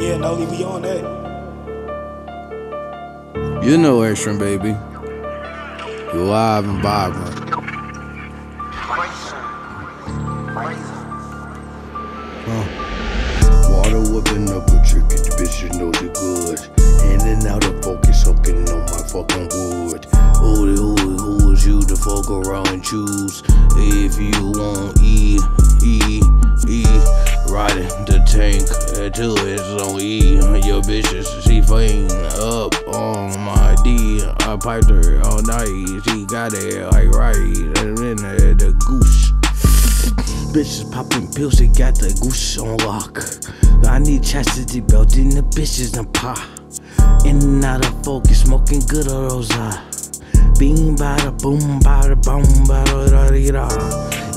Yeah, Noli, we on that. You know Extreme, baby. You live and vibrant. Water whipping up a trick, bitch, you know the goods. In and out of focus, hooking on my fucking wood. Who is you to fuck around and choose? If you want E, riding the tank till it's on E. Your bitches, she faint up on my D. I piped her all night, she got it like right. And then the goose. Bitches popping pills, they got the goose on lock. I need chastity belt in the bitches and pop. In and out of focus, smoking good old rosa. Bing bada boom bada boom bada da dee da.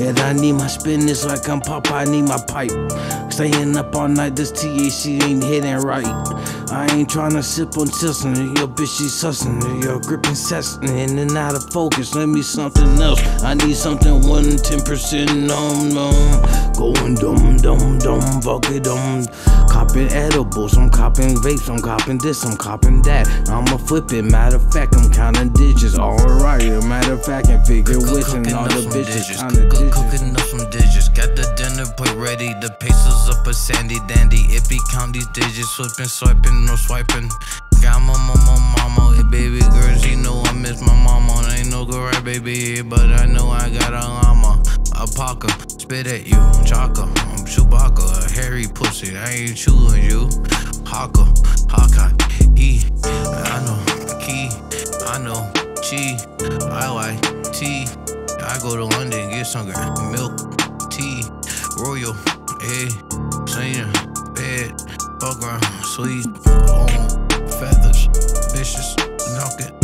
And I need my spinners like I'm Pop, I need my pipe. Staying up all night, this THC ain't hitting right. I ain't tryna sip on tissin', your bitch she sussin', your grip incessant, in and out of focus, let me something else. I need something 110% going dumb, fucking dumb. Copping edibles, I'm copping vapes, I'm copping this, I'm copping that. I'ma flip it, matter of fact, I'm counting digits, alright. Matter of fact, I figure wishing all the bitches counting digits. Cooking up some digits, got the dinner plate ready, the pesos up a sandy dandy. If he count these digits, flipping, swiping, no swiping. Got my mama, hey, baby girl, she know I miss my mama. Ain't no girl right, baby, but I know I got a llama. A parker, spit at you, Chaka, I'm Chewbacca, a hairy pussy, I ain't chewing you. Haka, Haka, E, I know, Key, I know, G, I like T. I go to London, get some milk, tea, royal, egg, senior, bed, fuck around, sleep, on feathers, vicious, knock it.